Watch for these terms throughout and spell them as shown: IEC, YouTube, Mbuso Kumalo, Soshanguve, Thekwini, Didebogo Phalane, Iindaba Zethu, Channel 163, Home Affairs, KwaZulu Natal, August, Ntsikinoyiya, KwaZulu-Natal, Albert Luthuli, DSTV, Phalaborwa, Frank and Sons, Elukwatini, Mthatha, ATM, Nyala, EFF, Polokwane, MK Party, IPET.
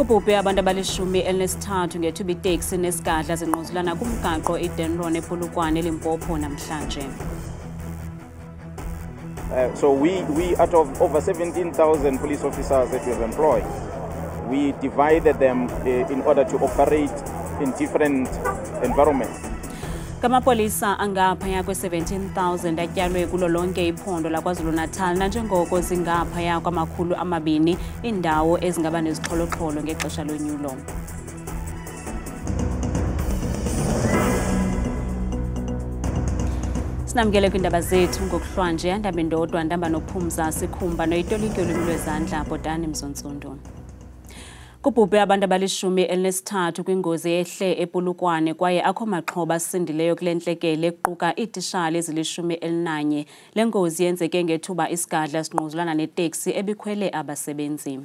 Kubhubhe abantu abalishumi elinesithathu ngethuba iteksi nesigadla zinquzulana kumgaqo iDenron ePolokwane eLimpopo namhlanje. So we out of over 17,000 police officers that we have employed, we divided them in order to operate in different environments. Kamapolisa angaphaya kwe-17,000 atyalwe kulo lonke iphondo laKwaZulu Natal nanjengoko zingaphaya kwama-200 indawo ezingaba nezixholoxholo ngexesha lonyulo. Sinamkele kwiindaba zethu ngokuhlwanje andaba ndodwa ndamba nophumza sikhumba noyitolikyo lwezandla bodani mzontsondo. Kubhubhe abantu abalishumi elinesithathu kwingozi ehle ePolokwane kwaye akho maxhoba asindileyo kule ntlekele kuquka iititshala ezilishumi elinanye. Le ngozi yenzeke ngethuba isigadla sinquzulana neteksi ebikhwele abasebenzi.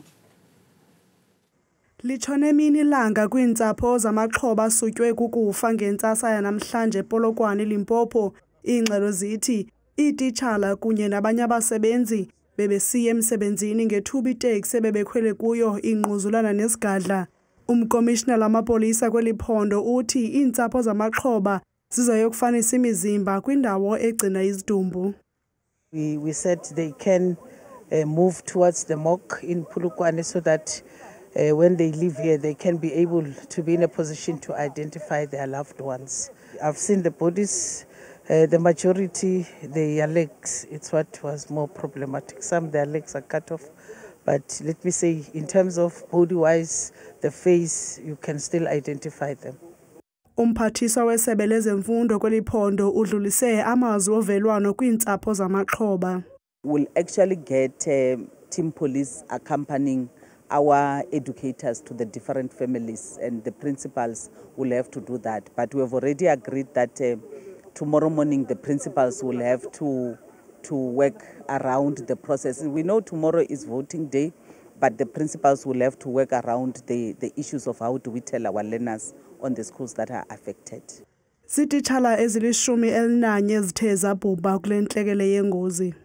Litshone mini langa kwiintsapho zamaxhoba sutywe kukufa ngentsasa yanamhlanje ePolokwane eLimpopo. Ingxelo zithi iititshala kunye nabanye abasebenzi bebesiya emsebenzini ngethuba iteksi bebekhwele kuyo inquzulana nesigadla. Umkomishina lamapolisa kweliphondo uthi iintsapho zamaxhoba zizoyokufanisa imizimba kwindawo egcina izidumbu. We said they can move towards the morgue in Polokwane so that when they live here they can be able to be in a position to identify their loved ones. I've seen the bodies. The majority, their legs, it's what was more problematic. Some their legs are cut off, but let me say, in terms of body-wise, the face, you can still identify them. Umphathiswa weSebe lezeMfundo kweliphondo udlulise amazwi ovelwano kwiintsapho zamaxhoba. We'll actually get team police accompanying our educators to the different families, and the principals will have to do that. But we have already agreed that tomorrow morning the principals will have to work around the process. We know tomorrow is voting day, but the principals will have to work around the issues of how do we tell our learners on the schools that are affected. Sititshala ezilishumi elinanye zithe zabhubha kule ntlekele yengozi.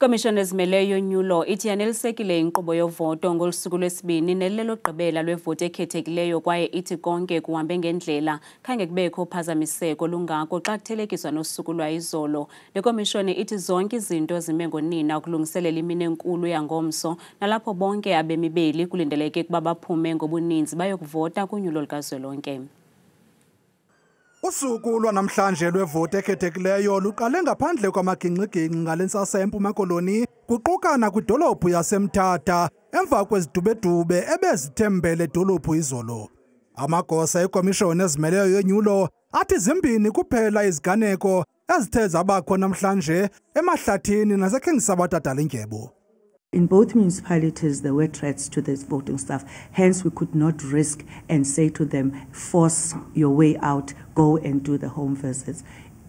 Commissioner Zimeleyo Nyulo ithi yanelisekile inkqubo yovoto ngolusuku lwesibini nelelogqibela lwevoto ekhethekileyo kwaye ithi konke kuhambe ngendlela khange kubekho phazamiseko lungako xa kuthelekiswa nosuku lwayizolo. Le komishoni ithi zonke izinto zime ngonina ukulungiselela imini enkulu yangomso nalapho bonke abemibeli kulindeleke ukuba baphume ngobuninzi bayokuvota kunyulo lukazwelonke. Usuku lwanamhlanje lwevoto ekhethekileyo luqale ngaphandle kwamagingxigingxi ngalentsasa eMpumalanga kuquka nakwidolophu yaseMthatha emva kwezidubedube ebezithembele dolophu izolo. Amagosa ekomishoni ezimeleyo yonyulo athi zimbini kuphela iziganeko ezithe zabakho namhlanje emahlathini nasekhengisa abatadala indyebo. In both municipalities, there were threats to the voting staff. Hence, we could not risk and say to them, force your way out, go and do the home visits.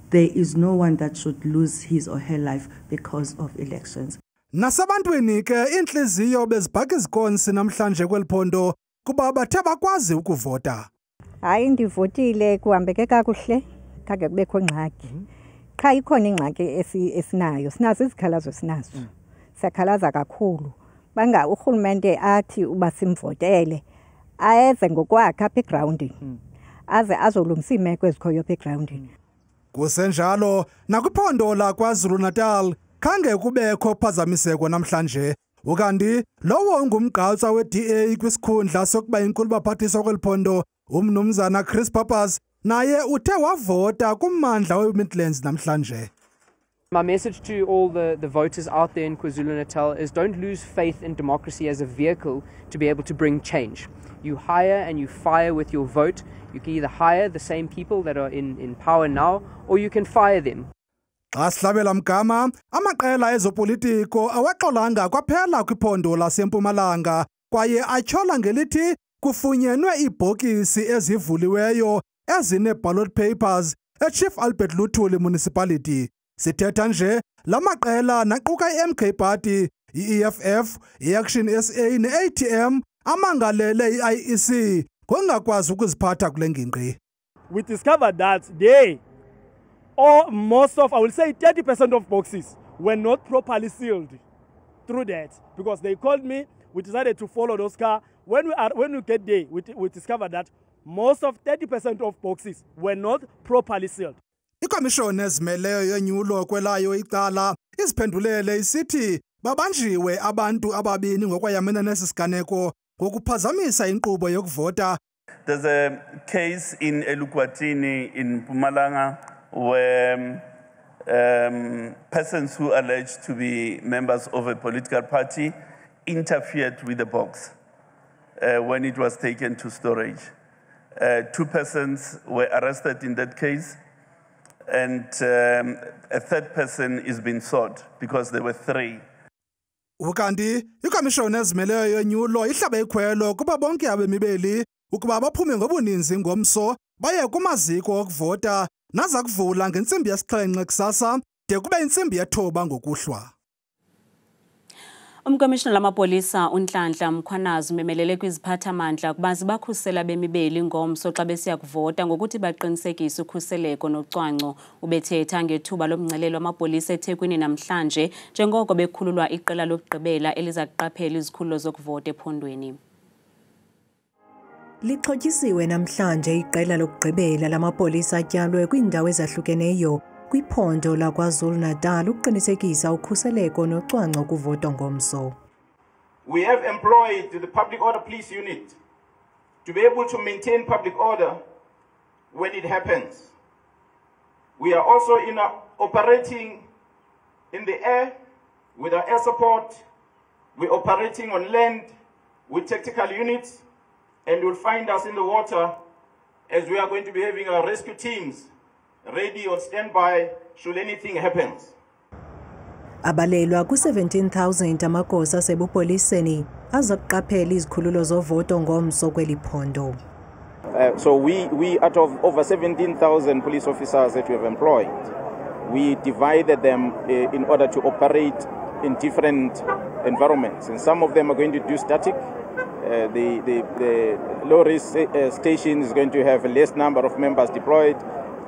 There is no one that should lose his or her life because of elections. Nasabantwini ke intliziyo bezibhaka izikonsi namhlanje kweliphondo kuba bathe bakwazi ukuvota. Hayi ndivotile kuhambeke kakuhle kage kubekho ingxaki. Qha ikhona ingxaki esinayo, sinazo izikhalazo sinazo. Sakhalaza kakhulu banga urhulumente athi uba simvotele ayeze ngokwakhe apha egroundini aze azolungisa imeko ezikhoyo apha egroundini. Kusenjalo nakwiphondo laKwaZulu Natal khange kubekho phazamiseko namhlanje, ukanti lowo ungumgqatswa weDA kwisikhundla sokuba inkulu baphathiswa kweliphondo uMnumzana Chris Papas naye uthe wavota kummandla weMidlands namhlanje. My message to all the voters out there in KwaZulu-Natal is don't lose faith in democracy as a vehicle to be able to bring change. You hire and you fire with your vote. You can either hire the same people that are in power now or you can fire them. Aslabela mgama, amaqela ezopolitiko awaxolanga kwaphela kwiphondo laseMpumalanga kwaye atshola ngelithi kufunyenwe ibhokisi ezivuliweyo ezine-ballot papers eChief Albert Luthuli municipality. Sithetha nje lamaqela naquka iMK Party, iEFF, iAction SA neATM amangalele iIEC ngongakwazi ukuziphatha kule ngingqi. we discovered that they, or most of, I will say 30% of boxes were not properly sealed through that. Because they called me, we decided to follow those cars. When we get there, we discovered that most of 30% of boxes were not properly sealed. Ikomishoni ezimeleyo yonyulo kwelayo icala iziphendulele isithi babanjiwe abantu ababini ngokwayamene nesisiganeko ngokuphazamisa inkqubo yokuvota. There's a case in Elukwatini in Mpumalanga where persons who alleged to be members of a political party interfered with the box when it was taken to storage. Two persons were arrested in that case, and a third person is being sought because there were three. Ukandi, iKomishoni ezimeleyo yonyulo ihlabe ikhwelo kuba bonke abemibeli ukuba baphume ngobuninzi ngomso baye kumaziko okuvota naza kuvula ngentsimbi yesixhenxe kusasa de kube intsimbi yethoba ngokuhlwa. Umkomishina lamapolisa uNhlanhla Mkhwanazi memelele kwiziphathamandla kuba zibakhusela bemibeli ngomso xa besiya kuvota ngokuthi baqinisekise ukhuseleko nocwango. Ubethetha ngethuba lomngcelelo wamapolisa eThekwini namhlanje njengoko bekhululwa iqela lokugqibela eliza kuqaphela izikhululo zokuvota ePhondweni. Lixhotyisiwe namhlanje iqela lokugqibela lamapolisa atyalwe kwiindawo ezahlukeneyo kwiphondo la KwaZulu Natal uqinisekisa ukhuseleko nocwango kuvota ngomso. We have employed the public order police unit to be able to maintain public order when it happens. We are also operating in the air with our air support. We're operating on land with tactical units, and you'll find us in the water as we are going to be having our rescue teams ready on standby should anything happen. Abalelwa ku 17,000 amagosa asebupoliseni azokuqaphela izikhululo zovoto ngomso kweliphondo. So we out of over 17,000 police officers that we have employed, we divided them in order to operate in different environments, and some of them are going to do static. The low-risk station is going to have a less number of members deployed.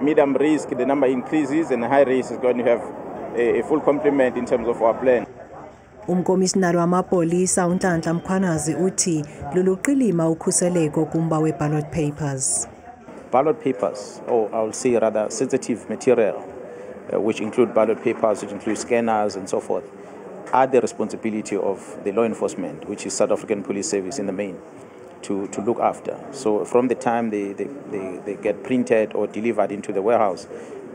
Medium risk, the number increases, and high risk is going to have a full complement in terms of our plan. Umkomishinari wamapolisa uNhlanhla Mkhwanazi uthi luluqilima ukhuseleko kumba we ballot papers. Ballot papers, or I will say rather sensitive material, which include ballot papers, which include scanners and so forth, are the responsibility of the law enforcement, which is South African Police Service in the main, to look after. So from the time they get printed or delivered into the warehouse,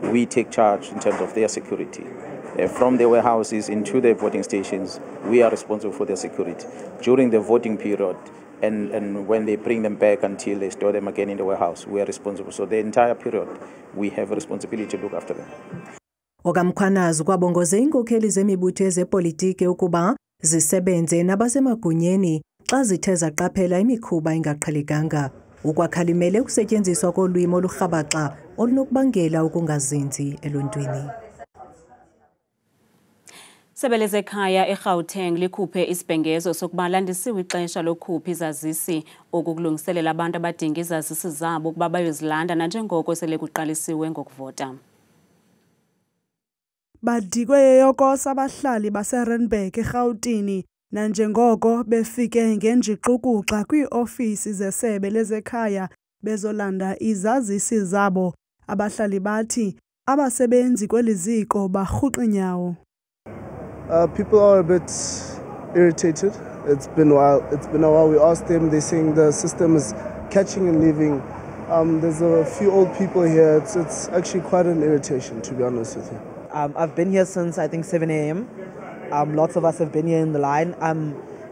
we take charge in terms of their security. From the warehouses into the voting stations, we are responsible for their security during the voting period, and when they bring them back until they store them again in the warehouse, we are responsible. So the entire period, we have a responsibility to look after them. Okamkhwanazi kwabongoze inkokheli zemibutho ezepolitiki ukuba zisebenze nabasemagunyeni xa zithe zaqaphela imikhuba engaqhelekanga, ukwakhalimele ukusetyenziswa kolwimi olurhabaxa olunokubangela ukungazinzi eluntwini. Sebelezekhaya eGauteng likhuphe isibhengezo sokubalandisiwe ixesha lokhupha izazisi okulungiselela abantu abadinga izazisi zabo ukuba bayozilanda nanjengoko sele kuqalisiwe ngokuvota. Badikwe yokosa abahlali baseRandburg eGauteng nanjengoko befike ngenjiqukuxa kwiiofisi zesebe lezekhaya bezolanda izazisi zabo, abahlali bathi abasebenzi kweliziko barhuqinyawo. People are a bit irritated. It's been a while. We asked them, they're saying the system is catching and leaving. There's a few old people here. It's actually quite an irritation, to be honest with you. I've been here since I think 7 AM. Lots of us have been here in the line.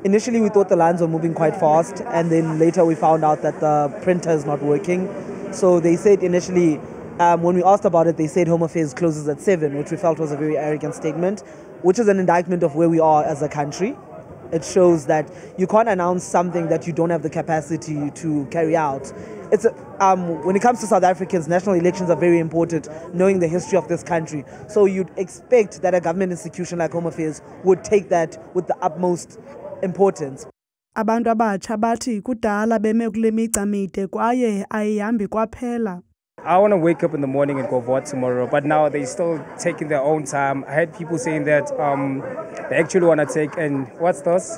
Initially we thought the lines were moving quite fast, and then later we found out that the printer is not working. So they said initially, when we asked about it, they said Home Affairs closes at 7, which we felt was a very arrogant statement, which is an indictment of where we are as a country. It shows that you can't announce something that you don't have the capacity to carry out. When it comes to South Africans, national elections are very important, knowing the history of this country. So you'd expect that a government institution like Home Affairs would take that with the utmost importance. Abantu abatsha bathi kudala beme kule migca mide kwaye ayihambi kwaphela. I want to wake up in the morning and go vote tomorrow, but now they're still taking their own time. I had people saying that they actually want to take, and what's this?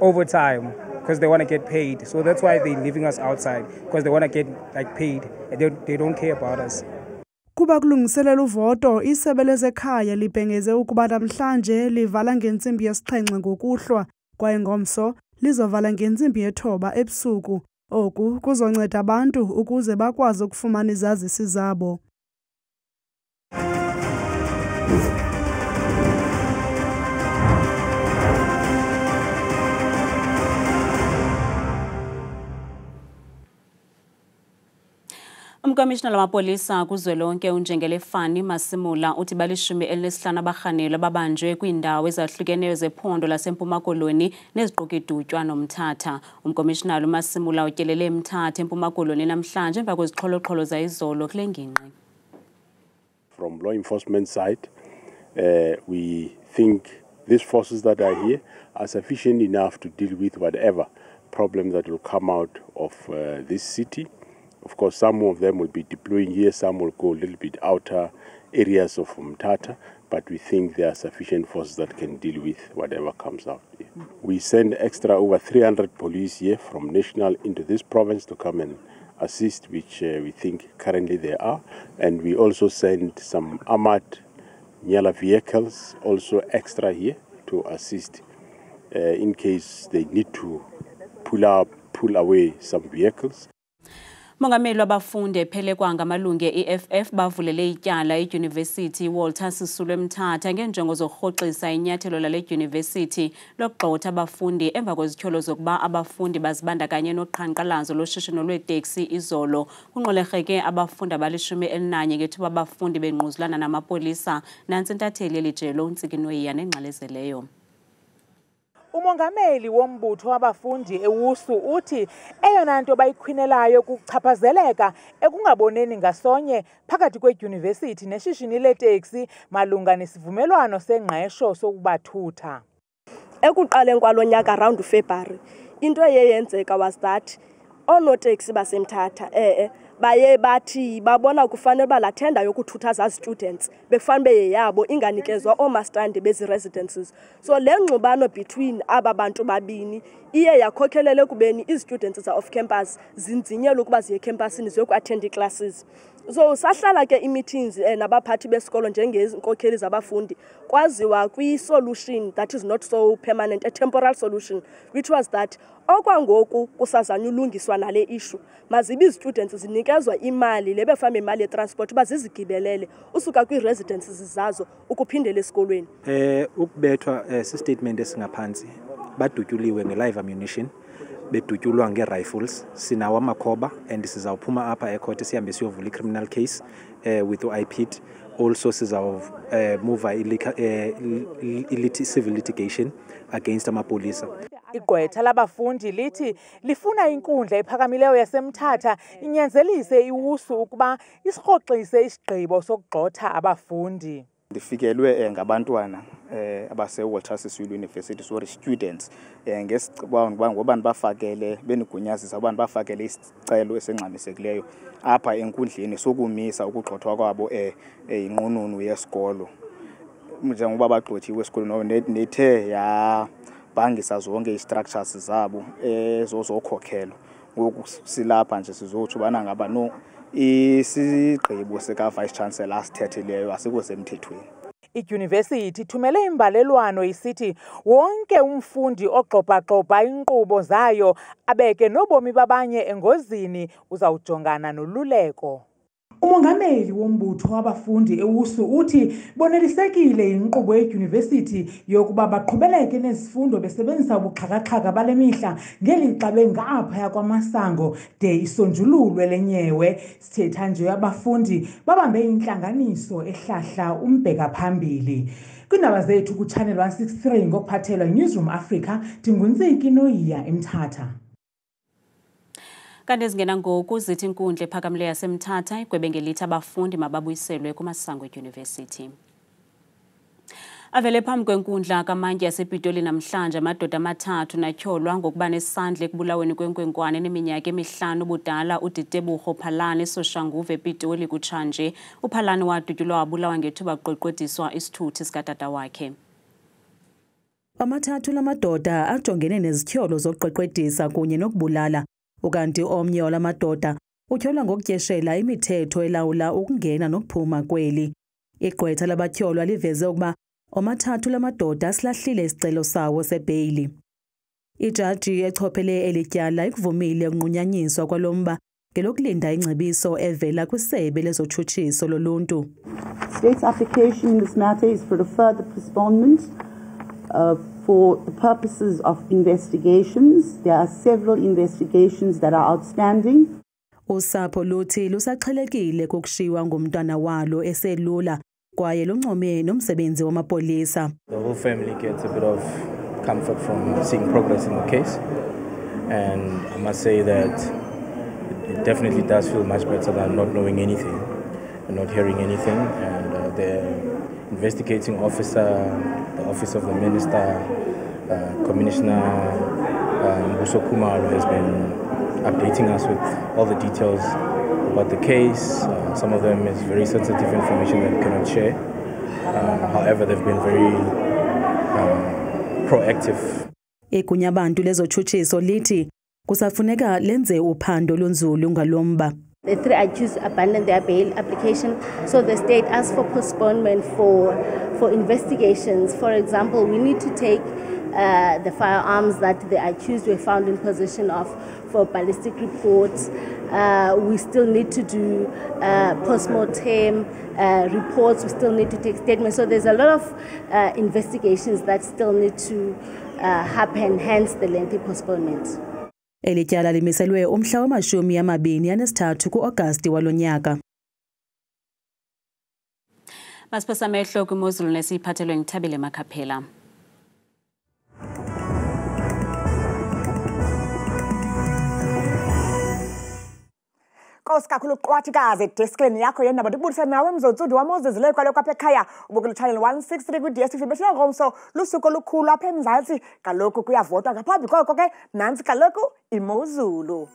Overtime, because they want to get paid. So that's why they're leaving us outside, because they want to get like paid, and they don't care about us. Kuba kulungiselela uvoto isebe lezekhaya libhengeze ukuba namhlanje livala ngentsimbi yesixhenxe ngokuhlwa kwaye ngomso lizovala ngentsimbi yethoba ebusuku. Oku kuzonceda abantu ukuze bakwazi ukufumana izazisi zabo. Umkomishina lamapolisa kuzwelonke uNjengele Fani Masimula uthi balishumi elinesihlanu abarhanelwa babanjwe kwiindawo ezahlukeneyo zephondo laseMpuma Koloni neziqukidutywa noMthatha. Umkomishina uMasimula utyelele eMthatha eMpuma Koloni namhlanje emva kwezixholoxholo zayizolo kule ngingqi. From law enforcement side, we think these forces that are here are sufficient enough to deal with whatever problem that will come out of this city. Of course, some of them will be deploying here, some will go a little bit outer areas of Mthatha, but we think there are sufficient forces that can deal with whatever comes out here. We send extra over 300 police here from national into this province to come and assist, which we think currently there are. And we also send some armored Nyala vehicles also extra here to assist in case they need to pull away some vehicles. Mongameli abafunde phelekwa ngamalungu EFF bavulele ityala eUniversity Walter Sisulu eMthatha ngenjongo zokurhoxisa inyathelo lale university lokugxotha abafundi emva kwezityholo zokuba abafundi bazibandakanye noqhankqalazo loshishino lweteksi izolo. Kunqolerheke abafundi abalishumi elinanye ngethuba abafundi benquzulana namapolisa. Nantsi intatheli elijelo uNtsikinoyiya nengxalezeleyo. Umongameli wombutho wabafundi ewusu uthi eyona nto bayikhwinelayo kuchaphazeleka ekungaboneni ngasonye phakathi kwedyunivesithi neshishini leteksi malunga nesivumelwano sengqesho sokubathutha. Ekuqaleni kwalo nyaka around February, into eyenzeka was that oonoteksi baseMthatha baye bathi babona kufanele balathenda yokuthutha za students befanele yeyabo inganikezwa omastrand bezi residences. So lengxubano between aba bantu babini iye yakhokelele kubeni izstudents off campus zinzinyelwe ukuba ziye campusini zokuattend classes. So sahlala ke i-meetings nabaphathi besikolo njengezinkokheli zabafundi kwaziwa kwi-solution that is not so permanent, a temporal solution, which was that okwangoku kusazanywa ulungiswa nale issue mazibe izstudents zinikezwa imali lebefama imali yetransport bazizigibelele usuka kwi-residences zazo ukuphindela esikolweni. Ukubethwa si-statement esingaphansi badutyuliwe nge-live ammunition, bedutyulwa nge-rifles, sinawo amakhoba, and sizawuphuma apha e-court sihambe siyovula i-criminal case with IPET. Also sizawumove civil litigation against amapolisa. Igqwetha labafundi lithi lifuna inkundla ephakamileyo yaseMthatha inyanzelise iwusu ukuba isirhoxise isigqibo sokugxotha abafundi. Ndifikelwe ngabantwana abase Walter Sisulu University, sorry students, ngesigqibo ngobani bafakele benigunyazisa abantu bafakele isicelo esengxamisekileyo apha enkundleni sokumisa ukugxothwa kwabo inqununu yesikolo njengoba bagxothiwe esikolweni nethe yabhangisa zonke istructures zabo ezozokhokhelo. Ngoku silapha nje sizothi bana ngabano isigqibo sika Vice Chancellor asithetheleyo asikusemthethweni. IYunivesithi ithumele imbalelwano isithi wonke umfundi ogxobha inkqubo zayo abeke nobomi babanye engozini uzawujongana noluleko. Umongameli wombutho wabafundi ewusu uthi bonelisekile inkqubo yedyunivesithi yokuba baqhubeleke nezifundo besebenzisa ubuxhakaxhaka bale mihla ngelixa bengaphaya kwamasango de isonjululwe lenyewe. Sithetha nje abafundi babambe intlanganiso ehlahla umbheka phambili. Kwiindaba zethu kuChannel 163 ngokuphathelwa Newsroom Africa, ndinguNtsikinoyiya eMthatha. Kanti ezingena ngoku zithi inkundla ephakamileyo yaseMthatha igwebengelithi abafundi mababuyiselwe kumasango eYunivesithi. Avele phambi kwenkundla kamantyi yasePitoli namhlanje amadoda amathathu natyholwa ngokuba nesandla ekubulaweni kwenkwenkwane neminyaka emihlanu budala uDidebogo Phalane eSoshanguve ePitoli kutshanje. UPhalane wadutyulwa wabulawa ngethuba kuqweqwediswa isithuthi sikatata wakhe. Amathathu lamadoda ajongene nezityholo zokuqweqwedisa kunye nokubulala, ukanti omnye olamadoda utyholwa ngokutyeshela imithetho elawula ukungena nokuphuma kweli. Igqwetha labatyholwa liveze ukuba omathathu lamadoda asilahlile isicelo sawo sebeyili. Ijaji echophele elityala ikuvumile ukunqunyanyiswa kwalomba ngelokulinda ingcebiso evela kwisebe lezotshutshiso loluntu. State's application in this matter is for the further postponement for the purposes of investigations. There are several investigations that are outstanding. Usapho luthi lusaqhelekile kokushiwa ngumntwana walo eselula. The whole family gets a bit of comfort from seeing progress in the case, and I must say that it definitely does feel much better than not knowing anything and not hearing anything. And the investigating officer, the office of the minister, Commissioner Mbuso Kumalo has been updating us with all the details about the case. Some of them is very sensitive information that we cannot share. However, they've been very proactive. Igunya bantu lezotshutshiso lithi kusafuneka lenze uphando lunzulu ngalomba. The three accused abandoned their bail application, so the state asked for postponement for investigations. For example, we need to take the firearms that the accused were found in possession of for ballistic reports. We still need to do post-mortem reports. We still need to take statements. So there's a lot of investigations that still need to happen, hence the lengthy postponement. Elityala limiselwe umhla wamashumi amabini anesithathu kuAgasti walonyaka. Masiphosa mehlo kwimozulu nesiphathelwe ngithabile Makhaphela. Kakhulu kwathikaze deskini yakho yena badibulisa nawe mzonsudu waMoses le kwalo kwaphe ekhaya ubukele Channel 163 ku DSTV bese ngomso lusuku lukhulu apha eMzantsi kaloku kuyavotwa ngaphambi koko ke nansi kaloku imozulu.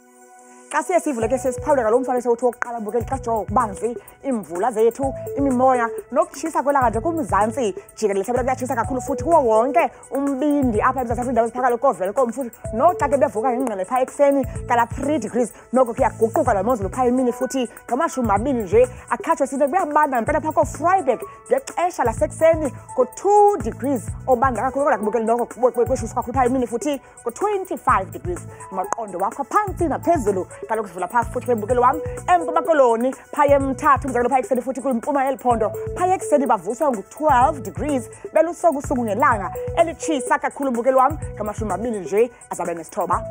Kasiye sivule ke sesiphawula lo mfana sewuthi oqala ubukele kaJoe kubanzi imvula zethu imimoya nokuchisa kwelanga nje kuMzantsi jikele sebele kuyachisa kakhulu futhi kuwo wonke umbindi apha eMzantsi Afrika indawo siphakala ukovela komfuthi noxa ke bevuka ngingqele pha ekseni kala 3 degrees noko kuyaguquka lamozulu pha imini futhi ngamashumi amabili nje akhatshwe sine kuyabanda mpela pha ko Friday ngexesha lasekuseni ko 2 degrees obanga kakhulu lakubukele noko kweshushwa kakhulu pha imini futhi ko 25 degrees maqondo wakho phansi naphezulu. Kaloku sivula pha futhi kwembukelo wami eMpumakoloni phaya eMthatha umzakelo phaya ekuseni futhi kwimpuma yeliphondo phaya ekuseni bavuswa ngu-12 degrees belusoku usuku ngelanga elitshisa kakhulu umbukelo wami ngamashumi amabili nje azabe nesithoba.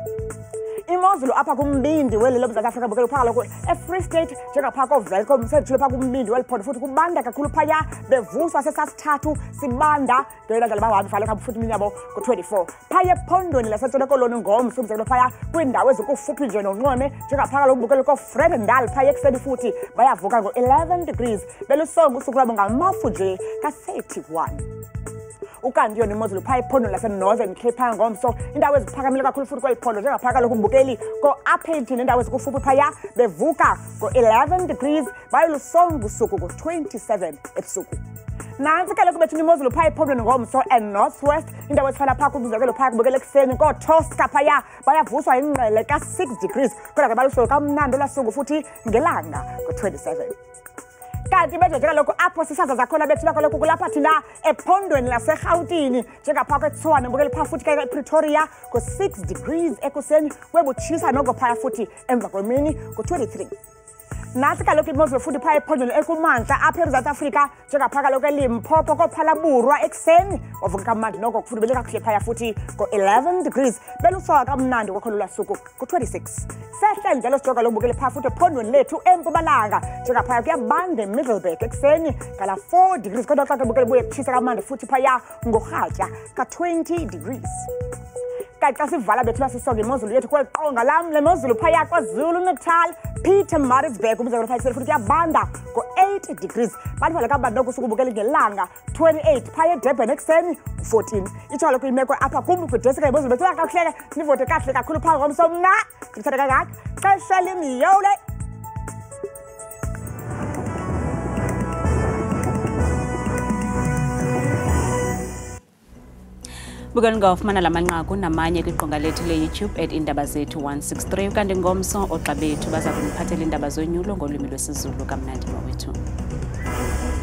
Imozulu apha kumbindi weli loMzantsi Afrika bukelo phaya kaloku eFree State njengapha koVelkom sethule pha kumbindi weliphondo futhi kubanda kakhulu phaya bevuswa sesasithathu sibanda ngelandela bahambi fale khamba futhi iminyabo ngo-24 phaya ephondweni laseTshona Koloni ngomso umzakelo phaya kwindawo ezikufuphi nje nonqweme njengaphakala ukubukela koFredendal phaya ekuseni futhi bayavuka ngo-11 degrees belusongo usuku lwabo ngamafu nje ka-31. Ukandiyo nemozulu phaya ephondo laseNorthern Cape ngomso indawo eziphakamile kakhulu futhi kweliphondo njengaphakala ukumbukeli ko-Upington indawo ezikufuphi phaya bevuka ngo-11 degrees bayelusongo usuku ngo-27 ebusuku. Nansi kaloku bethu imozulu phaya ePortland ngomso and Northwest indawo esifana phakho umzekelo phaya kubukele ekuseni koTosca phaya bayavuswa ingqele ka-6 degrees kodwa ke balusuku kamnandi olasuku futhi ngelanga ngo-27. Kanti bethu njengalokhu apho sisaza zakhona bethu bakalokhu kulapha thina ePondweni laseGauteng njengapha kweTshwane bukele pha futhi ke ePretoria ngo-6 degrees ekuseni webutshisa noko phaya futhi emva kwemini ngo-23. Nasi kaloku imozulu futhi phaya ePondweni ekumantla apha eMzantsi Afrika njengapha kaloku eLimpopo koPhalaborwa ekuseni wavuka kamandi noko kufuthi bele kakuhle phaya futhi ngo-11 degrees belusaka kamnandi kwakhona lwasuku ngo-26. Sehle njalo sijoka lokubukele pha futhi ePondweni lethu eMpumalanga njengapha kuyabanda eMiddelburg ekuseni kala 4 degrees kodwa xa kubukele buye kuthisa kamandi futhi phaya ngoRhatya ka-20 degrees. kasivala bethuna sisonge imozulu yethu kweqonga lam lemozulu phaya KwaZulu Natal Peter Maritzburg umzekelo phaya futhi kuyabanda ngo 8 degrees bantu leka abantu kusukubukela ngelanga 28 phaya Durban ekseni 14 ithalo kuyimeko apha kumbe kudeseka imozulu bethuna kakuhleka nivote kahle kakhulu phaya kwamsomna kuthatha kangaka xesha lemiyole. Bukangawa fumana lamanqaku namanye kwiqonga lethu le YouTube @Iindaba Zethu 163 kanti ngomso oxa bethu baza kuniphathela indaba zonyulo ngolwimi lwesiZulu kamnandi wethu.